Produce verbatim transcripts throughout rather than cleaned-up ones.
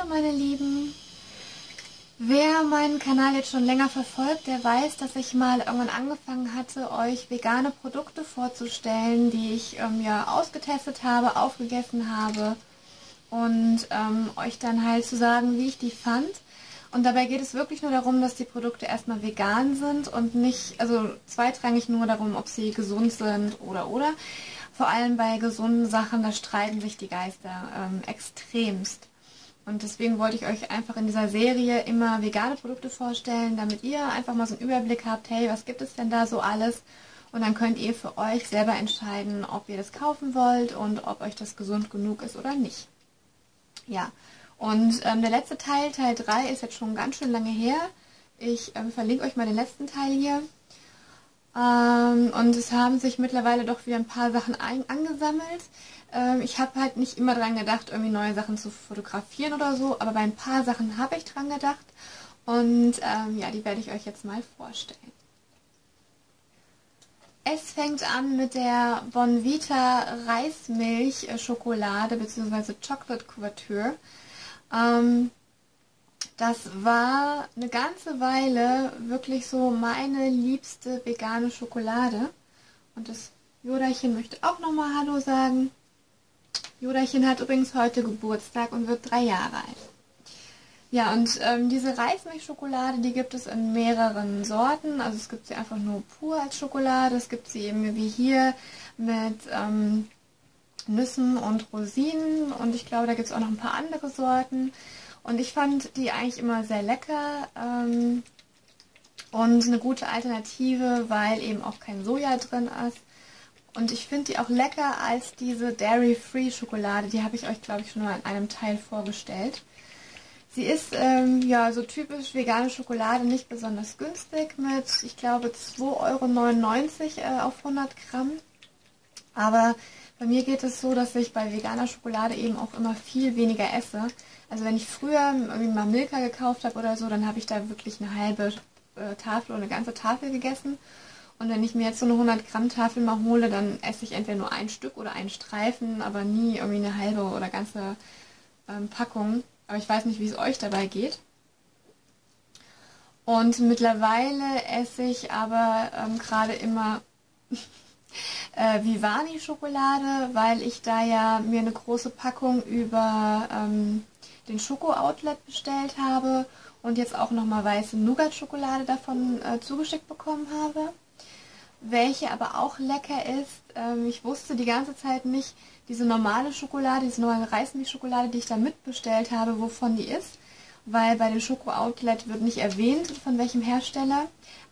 Hallo meine Lieben. Wer meinen Kanal jetzt schon länger verfolgt, der weiß, dass ich mal irgendwann angefangen hatte, euch vegane Produkte vorzustellen, die ich ähm, ja ausgetestet habe, aufgegessen habe und ähm, euch dann halt zu sagen, wie ich die fand. Und dabei geht es wirklich nur darum, dass die Produkte erstmal vegan sind und nicht, also zweitrangig nur darum, ob sie gesund sind oder oder. Vor allem bei gesunden Sachen, da streiten sich die Geister ähm, extremst. Und deswegen wollte ich euch einfach in dieser Serie immer vegane Produkte vorstellen, damit ihr einfach mal so einen Überblick habt, hey, was gibt es denn da so alles? Und dann könnt ihr für euch selber entscheiden, ob ihr das kaufen wollt und ob euch das gesund genug ist oder nicht. Ja. Und ähm, der letzte Teil, Teil drei, ist jetzt schon ganz schön lange her. Ich ähm, verlinke euch mal den letzten Teil hier. Ähm, und es haben sich mittlerweile doch wieder ein paar Sachen ein angesammelt. Ähm, ich habe halt nicht immer dran gedacht, irgendwie neue Sachen zu fotografieren oder so, aber bei ein paar Sachen habe ich dran gedacht. Und ähm, ja, die werde ich euch jetzt mal vorstellen. Es fängt an mit der Bon Vita Reismilch Schokolade bzw. Chocolate Couverture. Ähm, das war eine ganze Weile wirklich so meine liebste vegane Schokolade. Und das Jodachen möchte auch nochmal Hallo sagen. Jodachen hat übrigens heute Geburtstag und wird drei Jahre alt. Ja, und ähm, diese Reismilchschokolade, die gibt es in mehreren Sorten. Also es gibt sie einfach nur pur als Schokolade. Es gibt sie eben wie hier mit ähm, Nüssen und Rosinen und ich glaube, da gibt es auch noch ein paar andere Sorten und ich fand die eigentlich immer sehr lecker ähm, und eine gute Alternative, weil eben auch kein Soja drin ist und ich finde die auch lecker als diese Dairy-Free Schokolade, die habe ich euch glaube ich schon mal in einem Teil vorgestellt. Sie ist ähm, ja so typisch vegane Schokolade, nicht besonders günstig mit, ich glaube, zwei Euro neunundneunzig äh, auf hundert Gramm, aber bei mir geht es so, dass ich bei veganer Schokolade eben auch immer viel weniger esse. Also wenn ich früher irgendwie mal Milka gekauft habe oder so, dann habe ich da wirklich eine halbe äh, Tafel oder eine ganze Tafel gegessen. Und wenn ich mir jetzt so eine hundert Gramm Tafel mal hole, dann esse ich entweder nur ein Stück oder einen Streifen, aber nie irgendwie eine halbe oder ganze ähm, Packung. Aber ich weiß nicht, wie es euch dabei geht. Und mittlerweile esse ich aber ähm, gerade immer Äh, Vivani-Schokolade, weil ich da ja mir eine große Packung über ähm, den Schoko-Outlet bestellt habe und jetzt auch nochmal weiße Nougat-Schokolade davon äh, zugeschickt bekommen habe, welche aber auch lecker ist. Ähm, ich wusste die ganze Zeit nicht, diese normale Schokolade, diese normale Reismilchschokolade, die ich da mitbestellt habe, wovon die ist, weil bei dem Schoko-Outlet wird nicht erwähnt, von welchem Hersteller.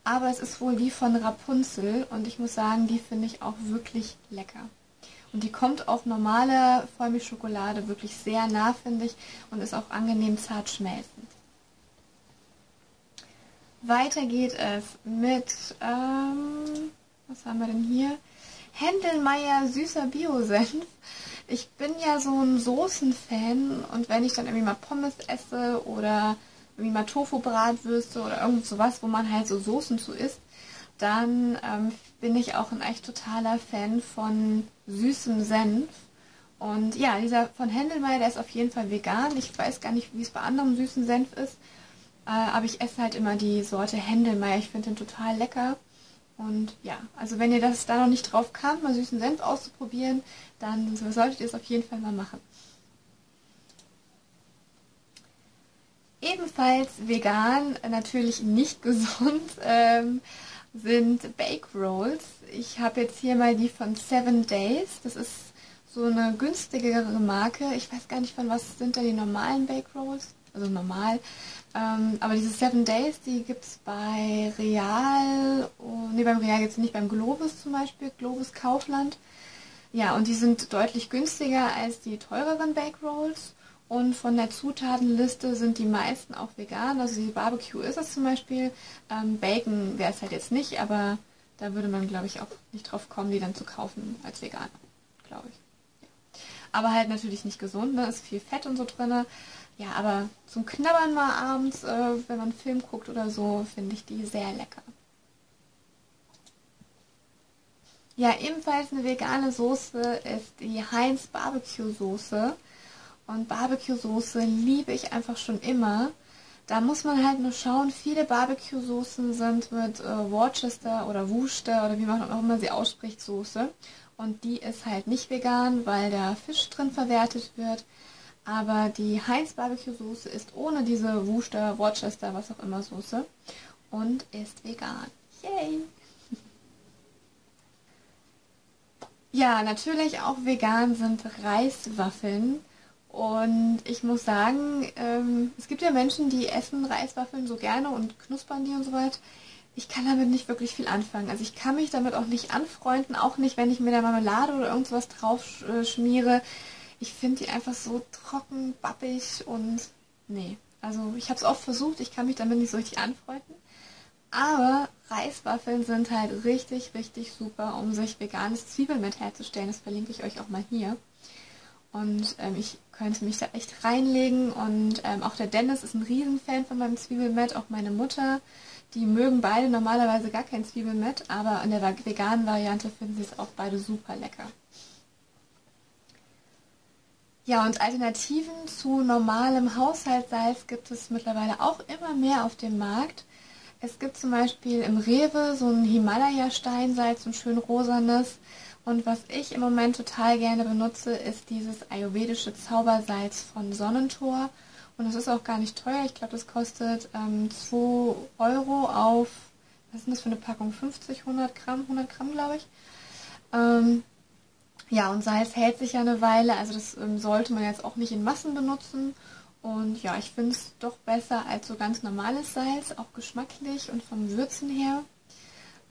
Aber es ist wohl die von Rapunzel und ich muss sagen, die finde ich auch wirklich lecker. Und die kommt auch normale Vollmilchschokolade wirklich sehr nah, finde ich, und ist auch angenehm zart schmelzend. Weiter geht es mit, ähm, was haben wir denn hier? Händlmaier süßer Bio-Senf. Ich bin ja so ein Soßen-Fan und wenn ich dann irgendwie mal Pommes esse oder wie mal Tofu-Bratwürste oder irgend sowas, wo man halt so Soßen zu isst, dann ähm, bin ich auch ein echt totaler Fan von süßem Senf. Und ja, dieser von Händlmaier, der ist auf jeden Fall vegan. Ich weiß gar nicht, wie es bei anderem süßen Senf ist, äh, aber ich esse halt immer die Sorte Händlmaier. Ich finde den total lecker. Und ja, also wenn ihr das da noch nicht drauf kam, mal süßen Senf auszuprobieren, dann solltet ihr es auf jeden Fall mal machen. Ebenfalls vegan, natürlich nicht gesund, ähm, sind Bake Rolls. Ich habe jetzt hier mal die von Seven Days. Das ist so eine günstigere Marke. Ich weiß gar nicht, von was sind da die normalen Bake Rolls. Also normal. Ähm, aber diese Seven Days, die gibt es bei Real. Oh, ne, beim Real gibt es nicht, beim Globus zum Beispiel. Globus Kaufland. Ja, und die sind deutlich günstiger als die teureren Bake Rolls. Und von der Zutatenliste sind die meisten auch vegan. Also die Barbecue ist es zum Beispiel. Ähm, Bacon wäre es halt jetzt nicht, aber da würde man, glaube ich, auch nicht drauf kommen, die dann zu kaufen als vegan, glaube ich. Ja. Aber halt natürlich nicht gesund, ne? Ist viel Fett und so drin. Ja, aber zum Knabbern mal abends, äh, wenn man einen Film guckt oder so, finde ich die sehr lecker. Ja, ebenfalls eine vegane Soße ist die Heinz Barbecue Soße. Und Barbecue-Soße liebe ich einfach schon immer. Da muss man halt nur schauen, viele Barbecue-Soßen sind mit äh, Worcester oder Worcester oder wie man auch immer sie ausspricht, Soße. Und die ist halt nicht vegan, weil da Fisch drin verwertet wird. Aber die Heinz Barbecue-Soße ist ohne diese Worcester, Worcester, was auch immer Soße und ist vegan. Yay! Ja, natürlich auch vegan sind Reiswaffeln. Und ich muss sagen, ähm, es gibt ja Menschen, die essen Reiswaffeln so gerne und knuspern die und so weiter. Ich kann damit nicht wirklich viel anfangen. Also ich kann mich damit auch nicht anfreunden, auch nicht, wenn ich mir da Marmelade oder irgend sowas drauf äh, schmiere. Ich finde die einfach so trocken, bappig und nee. Also ich habe es oft versucht, ich kann mich damit nicht so richtig anfreunden. Aber Reiswaffeln sind halt richtig, richtig super, um sich veganes Zwiebelmett herzustellen. Das verlinke ich euch auch mal hier. Und ähm, ich könnte mich da echt reinlegen. Und ähm, auch der Dennis ist ein Riesenfan von meinem Zwiebelmett, auch meine Mutter. Die mögen beide normalerweise gar kein Zwiebelmett, aber in der veganen Variante finden sie es auch beide super lecker. Ja, und Alternativen zu normalem Haushaltssalz gibt es mittlerweile auch immer mehr auf dem Markt. Es gibt zum Beispiel im Rewe so ein Himalaya-Steinsalz, so ein schön rosanes. Und was ich im Moment total gerne benutze, ist dieses ayurvedische Zaubersalz von Sonnentor. Und das ist auch gar nicht teuer. Ich glaube, das kostet ähm, zwei Euro auf, was ist das für eine Packung? fünfzig, hundert Gramm? hundert Gramm, glaube ich. Ähm, Ja, und Salz hält sich ja eine Weile, also das ähm, sollte man jetzt auch nicht in Massen benutzen. Und ja, ich finde es doch besser als so ganz normales Salz, auch geschmacklich und vom Würzen her.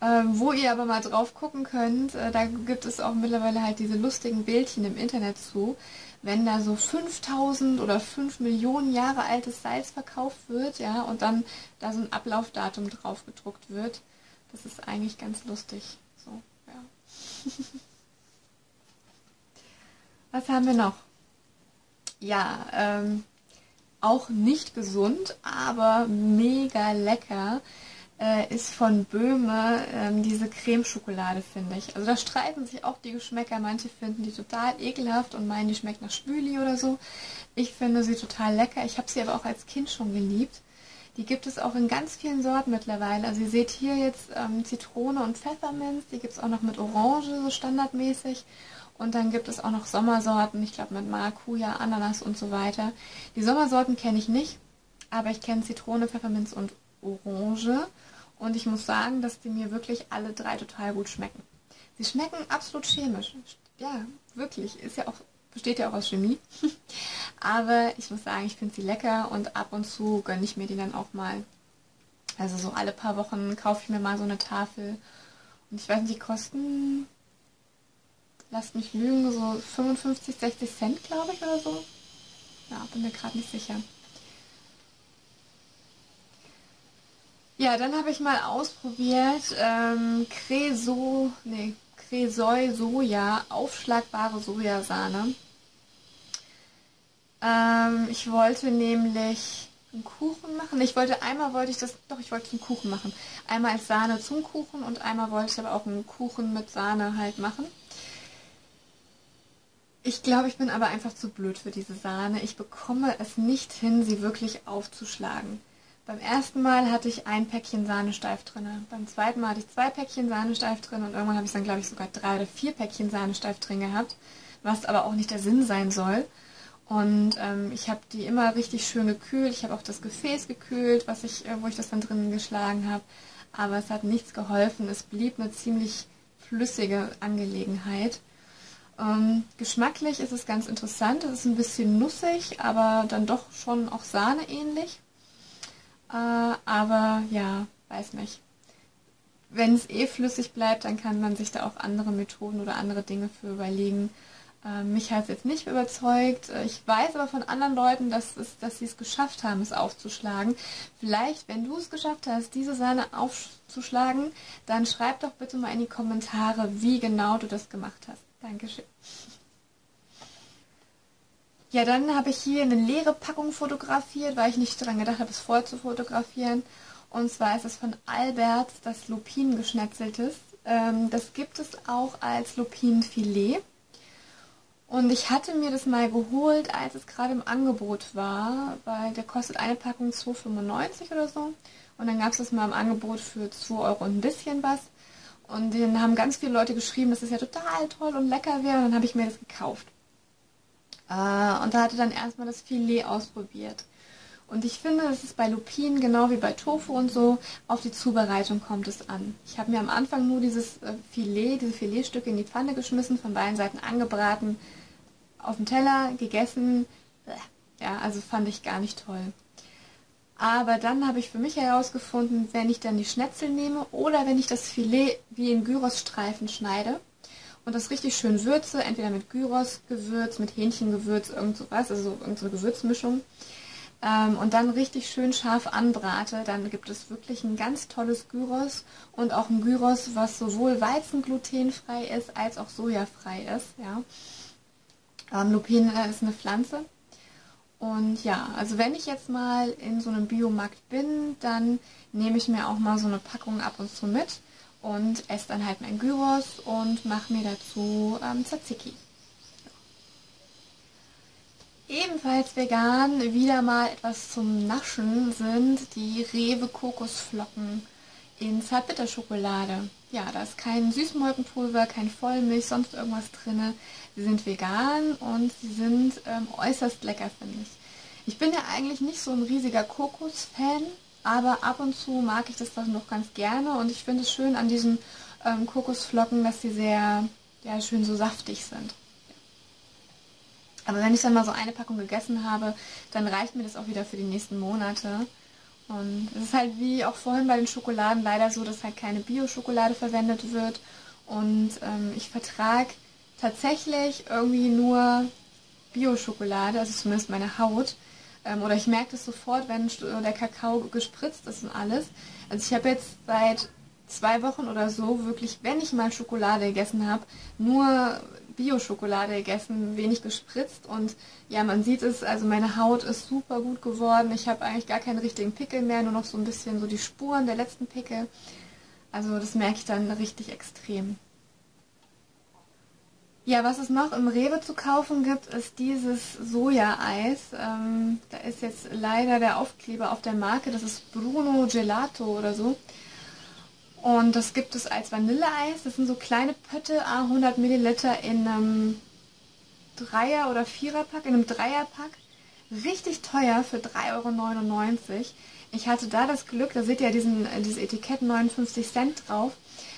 Ähm, wo ihr aber mal drauf gucken könnt, äh, da gibt es auch mittlerweile halt diese lustigen Bildchen im Internet zu. Wenn da so fünftausend oder fünf Millionen Jahre altes Salz verkauft wird, ja, und dann da so ein Ablaufdatum drauf gedruckt wird, das ist eigentlich ganz lustig. So, ja. Was haben wir noch? Ja, ähm, auch nicht gesund, aber mega lecker äh, ist von Böhme ähm, diese Cremeschokolade, finde ich. Also da streiten sich auch die Geschmäcker. Manche finden die total ekelhaft und meinen, die schmeckt nach Spüli oder so. Ich finde sie total lecker. Ich habe sie aber auch als Kind schon geliebt. Die gibt es auch in ganz vielen Sorten mittlerweile. Also ihr seht hier jetzt ähm, Zitrone und Pfefferminz. Die gibt es auch noch mit Orange, so standardmäßig. Und dann gibt es auch noch Sommersorten, ich glaube mit Maracuja, Ananas und so weiter. Die Sommersorten kenne ich nicht, aber ich kenne Zitrone, Pfefferminz und Orange. Und ich muss sagen, dass die mir wirklich alle drei total gut schmecken. Sie schmecken absolut chemisch. Ja, wirklich. Ist ja auch, besteht ja auch aus Chemie. Aber ich muss sagen, ich finde sie lecker und ab und zu gönne ich mir die dann auch mal. Also so alle paar Wochen kaufe ich mir mal so eine Tafel. Und ich weiß nicht, die kosten... Lasst mich lügen, so fünfundfünfzig, sechzig Cent, glaube ich, oder so. Ja, bin mir gerade nicht sicher. Ja, dann habe ich mal ausprobiert, ähm, Cresoi, nee, Cresoi Soja, aufschlagbare Sojasahne. Ähm, ich wollte nämlich einen Kuchen machen. Ich wollte, einmal wollte ich das, doch, ich wollte einen Kuchen machen. Einmal als Sahne zum Kuchen und einmal wollte ich aber auch einen Kuchen mit Sahne halt machen. Ich glaube, ich bin aber einfach zu blöd für diese Sahne. Ich bekomme es nicht hin, sie wirklich aufzuschlagen. Beim ersten Mal hatte ich ein Päckchen Sahne steif drin. Beim zweiten Mal hatte ich zwei Päckchen Sahne steif drin. Und irgendwann habe ich dann, glaube ich, sogar drei oder vier Päckchen Sahne steif drin gehabt. Was aber auch nicht der Sinn sein soll. Und ähm, ich habe die immer richtig schön gekühlt. Ich habe auch das Gefäß gekühlt, was ich, wo ich das dann drinnen geschlagen habe. Aber es hat nichts geholfen. Es blieb eine ziemlich flüssige Angelegenheit. Ähm, geschmacklich ist es ganz interessant, es ist ein bisschen nussig, aber dann doch schon auch Sahne ähnlich. Äh, aber ja, weiß nicht. Wenn es eh flüssig bleibt, dann kann man sich da auch andere Methoden oder andere Dinge für überlegen. Äh, mich hat es jetzt nicht überzeugt. Ich weiß aber von anderen Leuten, dass es, dass sie es geschafft haben, es aufzuschlagen. Vielleicht, wenn du es geschafft hast, diese Sahne aufzuschlagen, dann schreib doch bitte mal in die Kommentare, wie genau du das gemacht hast. Dankeschön. Ja, dann habe ich hier eine leere Packung fotografiert, weil ich nicht daran gedacht habe, es voll zu fotografieren. Und zwar ist es von Albert, das Lupinengeschnetzeltes. Das gibt es auch als Lupinenfilet. Und ich hatte mir das mal geholt, als es gerade im Angebot war, weil der kostet eine Packung zwei fünfundneunzig oder so. Und dann gab es das mal im Angebot für zwei Euro und ein bisschen was. Und dann haben ganz viele Leute geschrieben, dass es ja total toll und lecker wäre. Und dann habe ich mir das gekauft. Äh, und da hatte dann erstmal das Filet ausprobiert. Und ich finde, dass es bei Lupinen, genau wie bei Tofu und so, auf die Zubereitung kommt es an. Ich habe mir am Anfang nur dieses Filet, diese Filetstücke in die Pfanne geschmissen, von beiden Seiten angebraten, auf dem Teller gegessen. Ja, also fand ich gar nicht toll. Aber dann habe ich für mich herausgefunden, wenn ich dann die Schnitzel nehme oder wenn ich das Filet wie in Gyrosstreifen schneide und das richtig schön würze, entweder mit Gyrosgewürz, mit Hähnchengewürz, irgend sowas, also irgendeine so Gewürzmischung, ähm, und dann richtig schön scharf anbrate, dann gibt es wirklich ein ganz tolles Gyros und auch ein Gyros, was sowohl weizenglutenfrei ist, als auch sojafrei ist. Ja. Ähm, Lupin ist eine Pflanze. Und ja, also wenn ich jetzt mal in so einem Biomarkt bin, dann nehme ich mir auch mal so eine Packung ab und zu mit und esse dann halt mein Gyros und mache mir dazu ähm, Tzatziki. Ebenfalls vegan, wieder mal etwas zum Naschen, sind die Rewe Kokosflocken in Zartbitterschokolade. Ja, da ist kein Süßmolkenpulver, kein Vollmilch, sonst irgendwas drin. Sie sind vegan und sie sind ähm, äußerst lecker, finde ich. Ich bin ja eigentlich nicht so ein riesiger Kokos-Fan, aber ab und zu mag ich das dann noch ganz gerne. Und ich finde es schön an diesen ähm, Kokosflocken, dass sie sehr ja, schön so saftig sind. Aber wenn ich dann mal so eine Packung gegessen habe, dann reicht mir das auch wieder für die nächsten Monate. Und es ist halt wie auch vorhin bei den Schokoladen leider so, dass halt keine Bio-Schokolade verwendet wird. Und ähm, ich vertrage tatsächlich irgendwie nur Bio-Schokolade, also zumindest meine Haut. Ähm, oder ich merke das sofort, wenn der Kakao gespritzt ist und alles. Also ich habe jetzt seit zwei Wochen oder so wirklich, wenn ich mal Schokolade gegessen habe, nur Bio-Schokolade gegessen, wenig gespritzt, und ja, man sieht es, also meine Haut ist super gut geworden. Ich habe eigentlich gar keinen richtigen Pickel mehr, nur noch so ein bisschen so die Spuren der letzten Pickel. Also das merke ich dann richtig extrem. Ja, was es noch im Rewe zu kaufen gibt, ist dieses Soja-Eis. Ähm, da ist jetzt leider der Aufkleber auf der Marke, das ist Bruno Gelato oder so. Und das gibt es als Vanilleeis. Das sind so kleine Pötte, hundert Milliliter in einem Dreier- oder Viererpack, in einem Dreierpack. Richtig teuer für drei Euro neunundneunzig. Ich hatte da das Glück, da seht ihr ja diesen, dieses Etikett neunundfünfzig Cent drauf.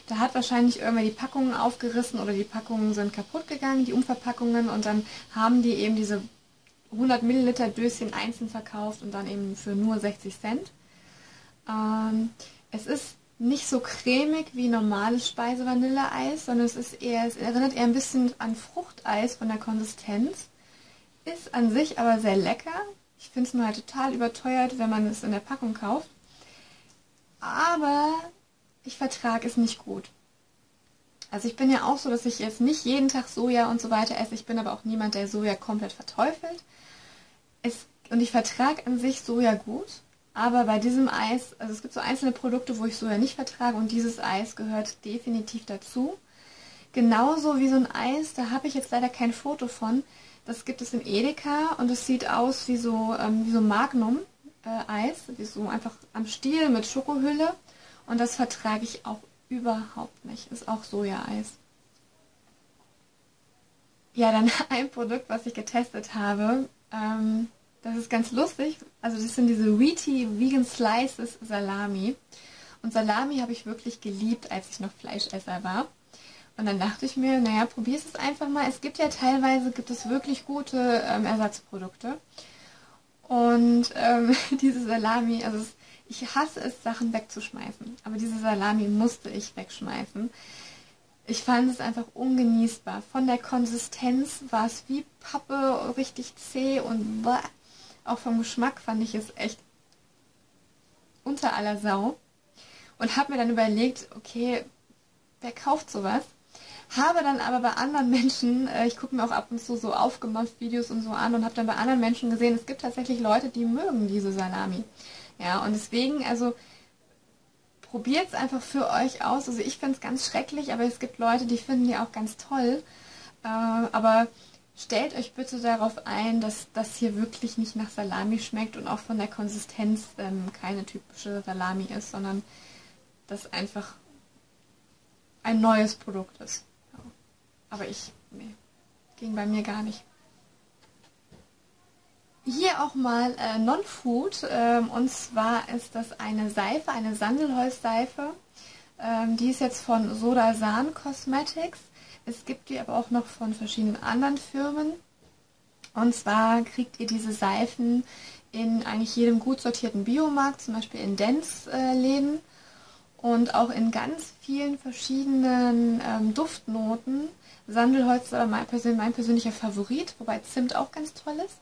Da hat wahrscheinlich irgendwer die Packungen aufgerissen oder die Packungen sind kaputt gegangen, die Umverpackungen. Und dann haben die eben diese hundert Milliliter Döschen einzeln verkauft und dann eben für nur sechzig Cent. Ähm, es ist nicht so cremig wie normales Speise-Vanille-Eis, sondern es ist eher, es erinnert eher ein bisschen an Fruchteis von der Konsistenz. Ist an sich aber sehr lecker. Ich finde es nur halt total überteuert, wenn man es in der Packung kauft. Aber ich vertrage es nicht gut. Also ich bin ja auch so, dass ich jetzt nicht jeden Tag Soja und so weiter esse. Ich bin aber auch niemand, der Soja komplett verteufelt. Es, und ich vertrage an sich Soja gut. Aber bei diesem Eis, also es gibt so einzelne Produkte, wo ich Soja nicht vertrage, und dieses Eis gehört definitiv dazu. Genauso wie so ein Eis, da habe ich jetzt leider kein Foto von, das gibt es im Edeka und es sieht aus wie so, ähm, wie so Magnum-Eis, wie so einfach am Stiel mit Schokohülle, und das vertrage ich auch überhaupt nicht, ist auch Soja-Eis. Ja, dann ein Produkt, was ich getestet habe, ähm, das ist ganz lustig. Also das sind diese Wheatie Vegan Slices Salami. Und Salami habe ich wirklich geliebt, als ich noch Fleischesser war. Und dann dachte ich mir, naja, probier es einfach mal. Es gibt ja teilweise, gibt es wirklich gute ähm, Ersatzprodukte. Und ähm, diese Salami, also ich hasse es, Sachen wegzuschmeißen. Aber diese Salami musste ich wegschmeißen. Ich fand es einfach ungenießbar. Von der Konsistenz war es wie Pappe, richtig zäh und bäh. Auch vom Geschmack fand ich es echt unter aller Sau. Und habe mir dann überlegt, okay, wer kauft sowas? Habe dann aber bei anderen Menschen, ich gucke mir auch ab und zu so Aufgemacht-Videos und so an, und habe dann bei anderen Menschen gesehen, es gibt tatsächlich Leute, die mögen diese Salami. Ja, und deswegen, also probiert es einfach für euch aus. Also ich finde es ganz schrecklich, aber es gibt Leute, die finden die auch ganz toll. Äh, aber Stellt euch bitte darauf ein, dass das hier wirklich nicht nach Salami schmeckt und auch von der Konsistenz ähm, keine typische Salami ist, sondern das einfach ein neues Produkt ist. Ja. Aber ich, nee, ging bei mir gar nicht. Hier auch mal äh, Non-Food, ähm, und zwar ist das eine Seife, eine Sandelholzseife. Ähm, die ist jetzt von SodaSan Cosmetics. Es gibt die aber auch noch von verschiedenen anderen Firmen. Und zwar kriegt ihr diese Seifen in eigentlich jedem gut sortierten Biomarkt, zum Beispiel in Dance-Läden und auch in ganz vielen verschiedenen ähm, Duftnoten. Sandelholz ist aber mein, persönlich, mein persönlicher Favorit, wobei Zimt auch ganz toll ist.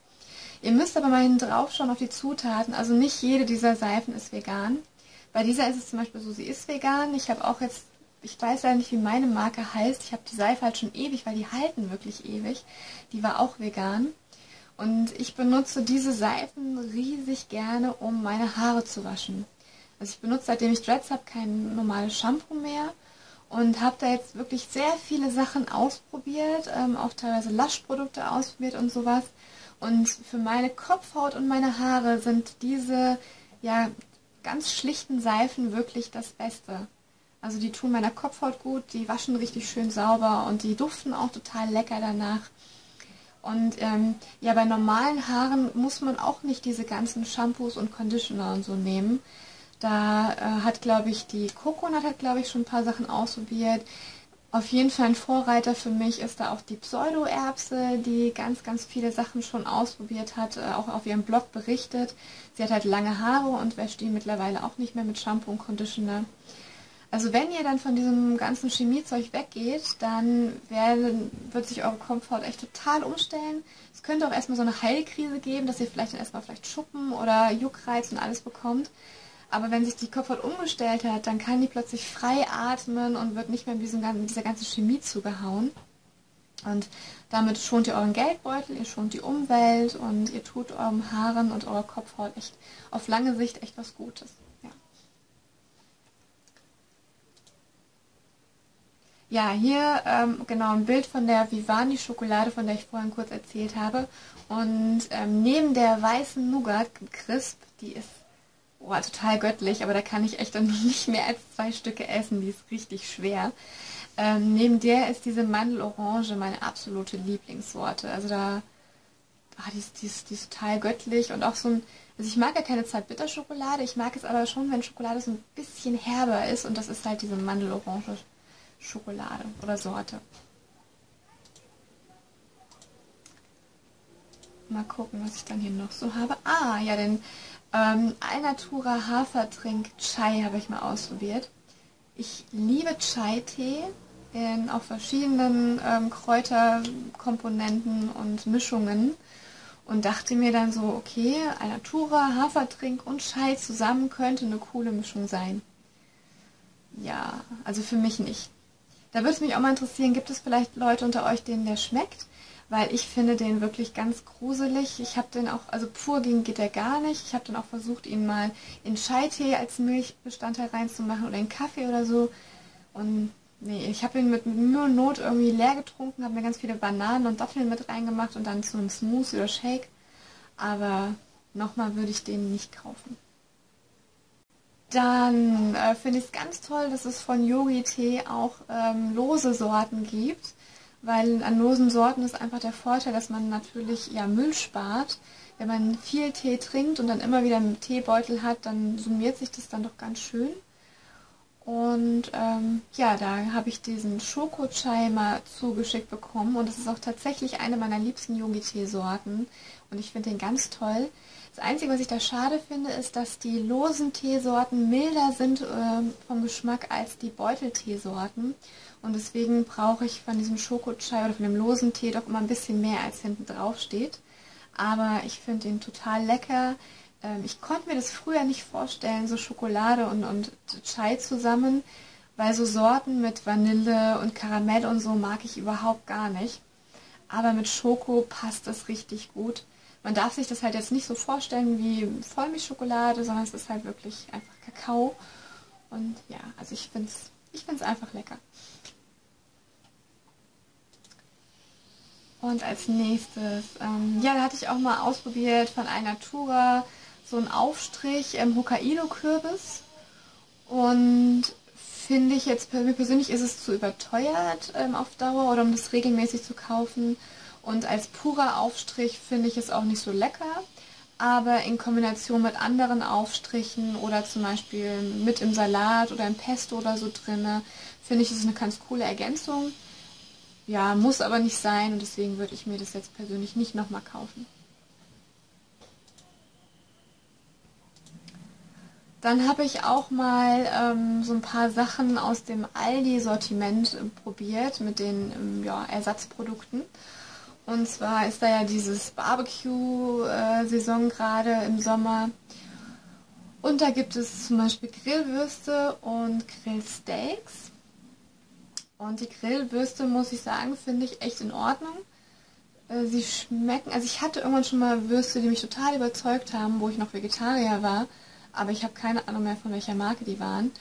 Ihr müsst aber mal hinten drauf schauen auf die Zutaten. Also nicht jede dieser Seifen ist vegan. Bei dieser ist es zum Beispiel so, sie ist vegan. Ich habe auch jetzt... Ich weiß ja nicht, wie meine Marke heißt. Ich habe die Seife halt schon ewig, weil die halten wirklich ewig. Die war auch vegan. Und ich benutze diese Seifen riesig gerne, um meine Haare zu waschen. Also ich benutze, seitdem ich Dreads habe, kein normales Shampoo mehr. Und habe da jetzt wirklich sehr viele Sachen ausprobiert. Ähm, auch teilweise Lush-Produkte ausprobiert und sowas. Und für meine Kopfhaut und meine Haare sind diese ja ganz schlichten Seifen wirklich das Beste. Also die tun meiner Kopfhaut gut, die waschen richtig schön sauber und die duften auch total lecker danach. Und ähm, ja, bei normalen Haaren muss man auch nicht diese ganzen Shampoos und Conditioner und so nehmen. Da äh, hat, glaube ich, die Coconut hat, glaube ich, schon ein paar Sachen ausprobiert. Auf jeden Fall ein Vorreiter für mich ist da auch die Pseudo-Erbse, die ganz, ganz viele Sachen schon ausprobiert hat, auch auf ihrem Blog berichtet. Sie hat halt lange Haare und wäscht die mittlerweile auch nicht mehr mit Shampoo und Conditioner. Also wenn ihr dann von diesem ganzen Chemiezeug weggeht, dann werden, wird sich eure Komfort echt total umstellen. Es könnte auch erstmal so eine Heilkrise geben, dass ihr vielleicht dann erstmal vielleicht Schuppen oder Juckreiz und alles bekommt. Aber wenn sich die Kopfhaut umgestellt hat, dann kann die plötzlich frei atmen und wird nicht mehr mit diesem ganzen, dieser ganzen Chemie zugehauen. Und damit schont ihr euren Geldbeutel, ihr schont die Umwelt und ihr tut euren Haaren und eurer Kopfhaut echt auf lange Sicht echt was Gutes. Ja, ja, hier ähm, genau ein Bild von der Vivani-Schokolade, von der ich vorhin kurz erzählt habe. Und ähm, neben der weißen Nougat-Crisp, die ist... Boah, total göttlich, aber da kann ich echt dann nicht mehr als zwei Stücke essen, die ist richtig schwer. Ähm, neben der ist diese Mandelorange meine absolute Lieblingssorte. Also da, ah, die, ist, die, ist, die ist total göttlich und auch so ein, also ich mag ja keine Zartbitterschokolade, ich mag es aber schon, wenn Schokolade so ein bisschen herber ist und das ist halt diese Mandelorange Schokolade oder Sorte. Mal gucken, was ich dann hier noch so habe. Ah, ja, den ähm, Alnatura Hafertrink Chai habe ich mal ausprobiert. Ich liebe Chai-Tee in auch verschiedenen ähm, Kräuterkomponenten und Mischungen und dachte mir dann so, okay, Alnatura, Hafertrink und Chai zusammen könnte eine coole Mischung sein. Ja, also für mich nicht. Da würde es mich auch mal interessieren, gibt es vielleicht Leute unter euch, denen der schmeckt? Weil ich finde den wirklich ganz gruselig. Ich habe den auch, also pur gegen geht der gar nicht. Ich habe dann auch versucht, ihn mal in Chai-Tee als Milchbestandteil reinzumachen oder in Kaffee oder so. Und nee, ich habe ihn mit Mühe und Not irgendwie leer getrunken, habe mir ganz viele Bananen und Datteln mit reingemacht und dann zu einem Smoothie oder Shake. Aber nochmal würde ich den nicht kaufen. Dann äh, finde ich es ganz toll, dass es von Yogi-Tee auch ähm, lose Sorten gibt. Weil an losen Sorten ist einfach der Vorteil, dass man natürlich ja Müll spart. Wenn man viel Tee trinkt und dann immer wieder einen Teebeutel hat, dann summiert sich das dann doch ganz schön. Und ähm, ja, da habe ich diesen Schoko-Chai mal zugeschickt bekommen. Und das ist auch tatsächlich eine meiner liebsten Yogi-Tee-Sorten. Und ich finde den ganz toll. Das Einzige, was ich da schade finde, ist, dass die losen Teesorten milder sind äh, vom Geschmack als die Beutelteesorten. Und deswegen brauche ich von diesem Schoko-Chai oder von dem losen Tee doch immer ein bisschen mehr, als hinten drauf steht. Aber ich finde den total lecker. Ich konnte mir das früher nicht vorstellen, so Schokolade und, und Chai zusammen, weil so Sorten mit Vanille und Karamell und so mag ich überhaupt gar nicht. Aber mit Schoko passt das richtig gut. Man darf sich das halt jetzt nicht so vorstellen wie Vollmilchschokolade, sondern es ist halt wirklich einfach Kakao. Und ja, also ich finde es ich finde es einfach lecker. Und als nächstes, ähm, ja, da hatte ich auch mal ausprobiert von Alnatura so einen Aufstrich im Hokkaido-Kürbis. Und finde ich jetzt, mir persönlich ist es zu überteuert ähm, auf Dauer oder um das regelmäßig zu kaufen. Und als purer Aufstrich finde ich es auch nicht so lecker. Aber in Kombination mit anderen Aufstrichen oder zum Beispiel mit im Salat oder im Pesto oder so drinne, finde ich, es eine ganz coole Ergänzung. Ja, muss aber nicht sein und deswegen würde ich mir das jetzt persönlich nicht nochmal kaufen. Dann habe ich auch mal ähm, so ein paar Sachen aus dem Aldi-Sortiment probiert mit den ähm, ja, Ersatzprodukten. Und zwar ist da ja dieses Barbecue-Saison gerade im Sommer. Und da gibt es zum Beispiel Grillwürste und Grillsteaks. Und die Grillwürste, muss ich sagen, finde ich echt in Ordnung. Sie schmecken, also ich hatte irgendwann schon mal Würste, die mich total überzeugt haben, wo ich noch Vegetarier war. Aber ich habe keine Ahnung mehr, von welcher Marke die waren.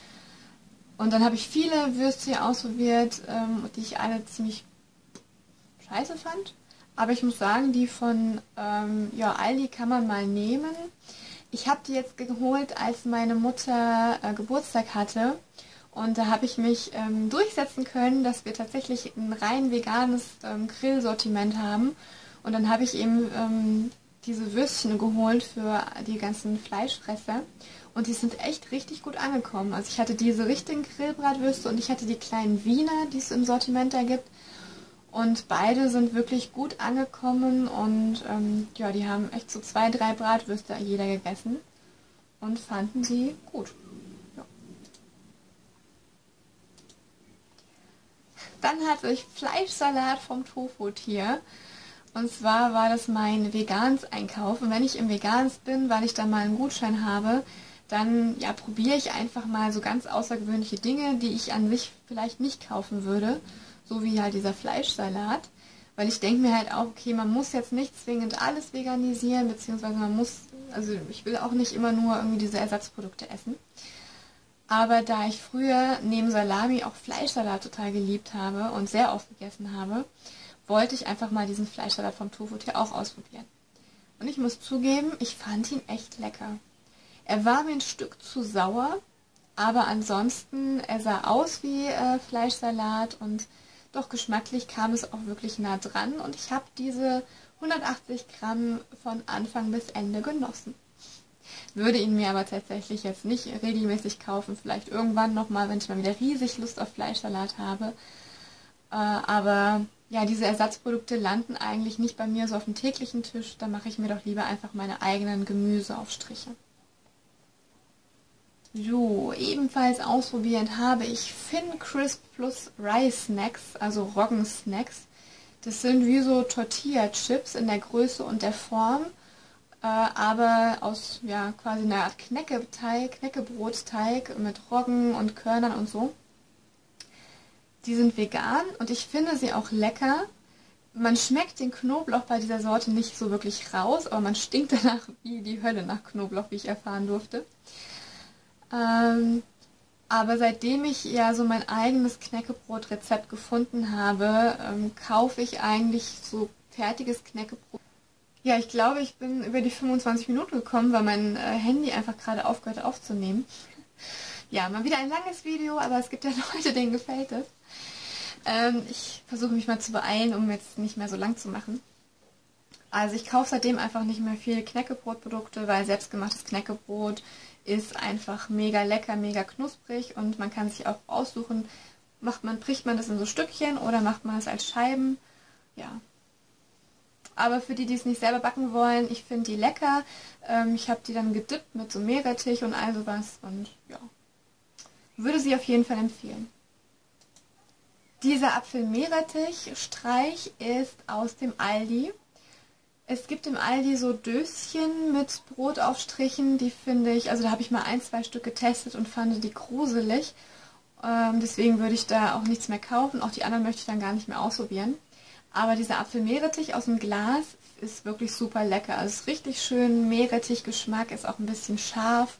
Und dann habe ich viele Würste hier ausprobiert, die ich alle ziemlich scheiße fand. Aber ich muss sagen, die von ähm, ja, Aldi kann man mal nehmen. Ich habe die jetzt geholt, als meine Mutter äh, Geburtstag hatte. Und da habe ich mich ähm, durchsetzen können, dass wir tatsächlich ein rein veganes ähm, Grillsortiment haben. Und dann habe ich eben ähm, diese Würstchen geholt für die ganzen Fleischfresser. Und die sind echt richtig gut angekommen. Also ich hatte diese richtigen Grillbratwürste und ich hatte die kleinen Wiener, die es im Sortiment da gibt. Und beide sind wirklich gut angekommen und ähm, ja, die haben echt so zwei, drei Bratwürste jeder gegessen und fanden sie gut. Ja. Dann hatte ich Fleischsalat vom Tofu-Tier. Und zwar war das mein Veganz-Einkauf. Und wenn ich im Veganz bin, weil ich da mal einen Gutschein habe, dann ja, probiere ich einfach mal so ganz außergewöhnliche Dinge, die ich an sich vielleicht nicht kaufen würde. So wie halt dieser Fleischsalat, weil ich denke mir halt auch, okay, man muss jetzt nicht zwingend alles veganisieren, beziehungsweise man muss, also ich will auch nicht immer nur irgendwie diese Ersatzprodukte essen. Aber da ich früher neben Salami auch Fleischsalat total geliebt habe und sehr oft gegessen habe, wollte ich einfach mal diesen Fleischsalat vom Tofu-Tier auch ausprobieren. Und ich muss zugeben, ich fand ihn echt lecker. Er war mir ein Stück zu sauer, aber ansonsten, er sah aus wie äh, Fleischsalat und doch geschmacklich kam es auch wirklich nah dran und ich habe diese hundertachtzig Gramm von Anfang bis Ende genossen. Würde ihn mir aber tatsächlich jetzt nicht regelmäßig kaufen, vielleicht irgendwann nochmal, wenn ich mal wieder riesig Lust auf Fleischsalat habe. Äh, aber ja, diese Ersatzprodukte landen eigentlich nicht bei mir so auf dem täglichen Tisch, da mache ich mir doch lieber einfach meine eigenen Gemüseaufstriche. So, ebenfalls ausprobiert habe ich Fin Crisp plus Rye Snacks, also Roggensnacks. Das sind wie so Tortilla-Chips in der Größe und der Form, äh, aber aus ja, quasi einer Art Knäcketeig, Knäckebrotteig mit Roggen und Körnern und so. Die sind vegan und ich finde sie auch lecker. Man schmeckt den Knoblauch bei dieser Sorte nicht so wirklich raus, aber man stinkt danach wie die Hölle nach Knoblauch, wie ich erfahren durfte. Ähm, aber seitdem ich ja so mein eigenes Knäckebrot-Rezept gefunden habe, ähm, kaufe ich eigentlich so fertiges Knäckebrot. Ja, ich glaube, ich bin über die fünfundzwanzig Minuten gekommen, weil mein äh, Handy einfach gerade aufgehört hat aufzunehmen. Ja, mal wieder ein langes Video, aber es gibt ja Leute, denen gefällt es. Ähm, ich versuche mich mal zu beeilen, um jetzt nicht mehr so lang zu machen. Also ich kaufe seitdem einfach nicht mehr viel Knäckebrotprodukte, weil selbstgemachtes Knäckebrot ist einfach mega lecker, mega knusprig und man kann sich auch aussuchen, macht man, bricht man das in so Stückchen oder macht man es als Scheiben. Ja. Aber für die, die es nicht selber backen wollen, ich finde die lecker. Ähm, ich habe die dann gedippt mit so Meerrettich und all sowas und ja, würde sie auf jeden Fall empfehlen. Dieser Apfel-Meerrettich-Streich ist aus dem Aldi. Es gibt im Aldi so Döschen mit Brotaufstrichen, die finde ich, also da habe ich mal ein, zwei Stück getestet und fand die gruselig. Ähm, deswegen würde ich da auch nichts mehr kaufen, auch die anderen möchte ich dann gar nicht mehr ausprobieren. Aber dieser Apfel-Meerrettich aus dem Glas ist wirklich super lecker. Also es ist richtig schön, Meerrettich-Geschmack ist auch ein bisschen scharf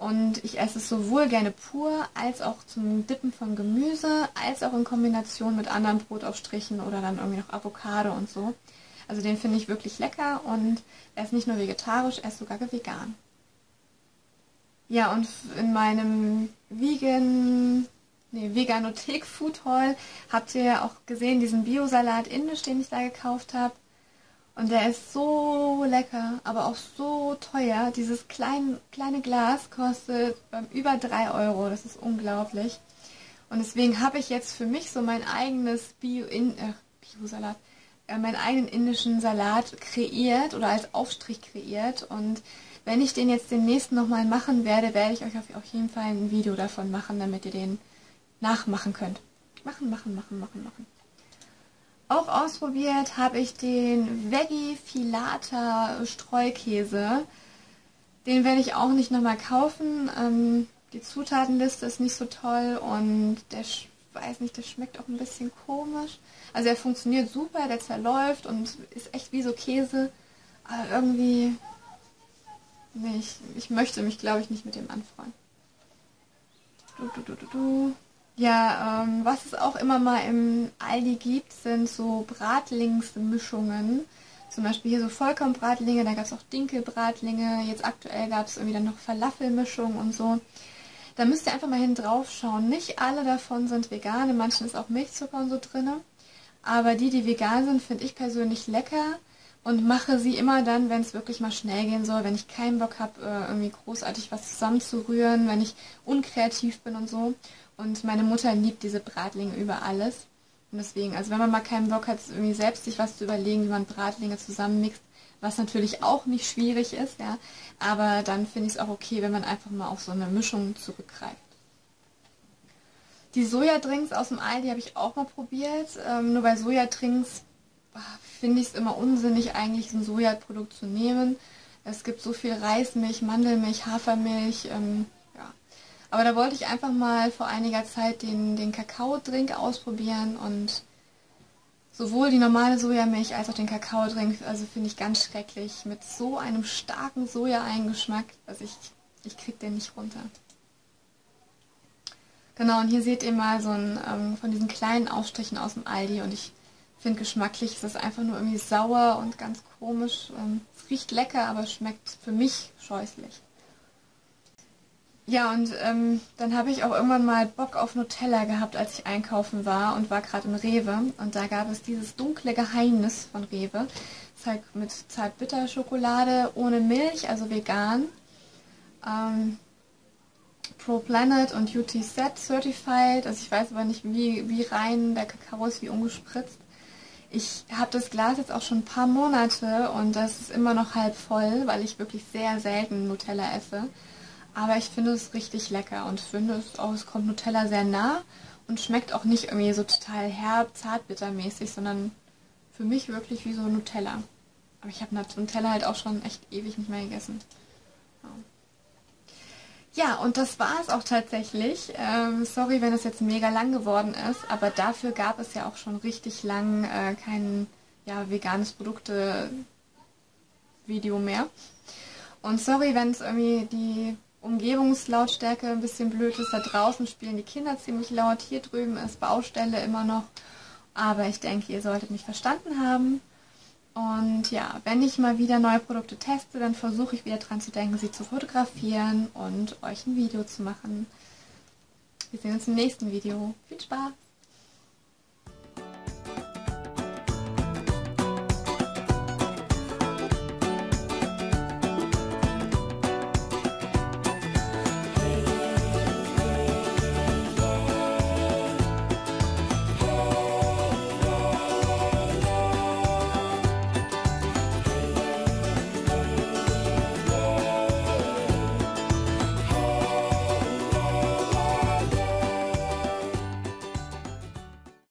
Und ich esse es sowohl gerne pur, als auch zum Dippen von Gemüse, als auch in Kombination mit anderen Brotaufstrichen oder dann irgendwie noch Avocado und so. Also den finde ich wirklich lecker und er ist nicht nur vegetarisch, er ist sogar vegan. Ja, und in meinem Vegan, nee, Veganothek Food Haul habt ihr ja auch gesehen, diesen Bio-Salat indisch, den ich da gekauft habe. Und der ist so lecker, aber auch so teuer. Dieses klein, kleine Glas kostet über drei Euro. Das ist unglaublich. Und deswegen habe ich jetzt für mich so mein eigenes Bio, in, äh, Bio-Salat, äh, meinen eigenen indischen Salat kreiert oder als Aufstrich kreiert. Und wenn ich den jetzt demnächst nochmal machen werde, werde ich euch auf, auf jeden Fall ein Video davon machen, damit ihr den nachmachen könnt. Machen, machen, machen, machen, machen. Auch ausprobiert habe ich den Veggie Filata Streukäse. Den werde ich auch nicht nochmal kaufen. Ähm, die Zutatenliste ist nicht so toll und der, weiß nicht, der schmeckt auch ein bisschen komisch. Also er funktioniert super, der zerläuft und ist echt wie so Käse. Aber irgendwie, nee, ich, ich möchte mich, glaube ich, nicht mit dem anfreunden. Du, du, du, du, du. Ja, ähm, was es auch immer mal im Aldi gibt, sind so Bratlingsmischungen. Zum Beispiel hier so Vollkornbratlinge, da gab es auch Dinkelbratlinge. Jetzt aktuell gab es irgendwie dann noch Falafelmischungen und so. Da müsst ihr einfach mal hin drauf schauen. Nicht alle davon sind vegan, in manchen ist auch Milchzucker und so drin. Aber die, die vegan sind, finde ich persönlich lecker und mache sie immer dann, wenn es wirklich mal schnell gehen soll, wenn ich keinen Bock habe, irgendwie großartig was zusammenzurühren, wenn ich unkreativ bin und so. Und meine Mutter liebt diese Bratlinge über alles. Und deswegen, also wenn man mal keinen Bock hat, irgendwie selbst sich was zu überlegen, wie man Bratlinge zusammenmixt, was natürlich auch nicht schwierig ist, ja. Aber dann finde ich es auch okay, wenn man einfach mal auf so eine Mischung zurückgreift. Die Sojadrinks aus dem Aldi habe ich auch mal probiert. Ähm, nur bei Sojadrinks finde ich es immer unsinnig, eigentlich ein Sojaprodukt zu nehmen. Es gibt so viel Reismilch, Mandelmilch, Hafermilch, ähm, aber da wollte ich einfach mal vor einiger Zeit den, den Kakaodrink ausprobieren und sowohl die normale Sojamilch als auch den Kakaodrink, also finde ich ganz schrecklich, mit so einem starken Soja-Eingeschmack, also ich, ich kriege den nicht runter. Genau, und hier seht ihr mal so einen ähm, von diesen kleinen Aufstrichen aus dem Aldi und ich finde geschmacklich ist das einfach nur irgendwie sauer und ganz komisch. Ähm, es riecht lecker, aber schmeckt für mich scheußlich. Ja, und ähm, dann habe ich auch irgendwann mal Bock auf Nutella gehabt, als ich einkaufen war und war gerade im Rewe. Und da gab es dieses dunkle Geheimnis von Rewe. Ist halt mit Zartbitterschokolade, ohne Milch, also vegan. Ähm, Pro Planet und U T Z Certified. Also ich weiß aber nicht, wie, wie rein der Kakao ist, wie ungespritzt. Ich habe das Glas jetzt auch schon ein paar Monate und das ist immer noch halb voll, weil ich wirklich sehr selten Nutella esse. Aber ich finde es richtig lecker und finde es auch, es kommt Nutella sehr nah und schmeckt auch nicht irgendwie so total herb, zartbittermäßig, sondern für mich wirklich wie so Nutella. Aber ich habe Nutella halt auch schon echt ewig nicht mehr gegessen. Ja, ja und das war es auch tatsächlich. Ähm, sorry, wenn es jetzt mega lang geworden ist, aber dafür gab es ja auch schon richtig lang äh, kein ja, veganes Produkte-Video mehr. Und sorry, wenn es irgendwie die Umgebungslautstärke ein bisschen blöd ist. Da draußen spielen die Kinder ziemlich laut. Hier drüben ist Baustelle immer noch. Aber ich denke, ihr solltet mich verstanden haben. Und ja, wenn ich mal wieder neue Produkte teste, dann versuche ich wieder dran zu denken, sie zu fotografieren und euch ein Video zu machen. Wir sehen uns im nächsten Video. Viel Spaß!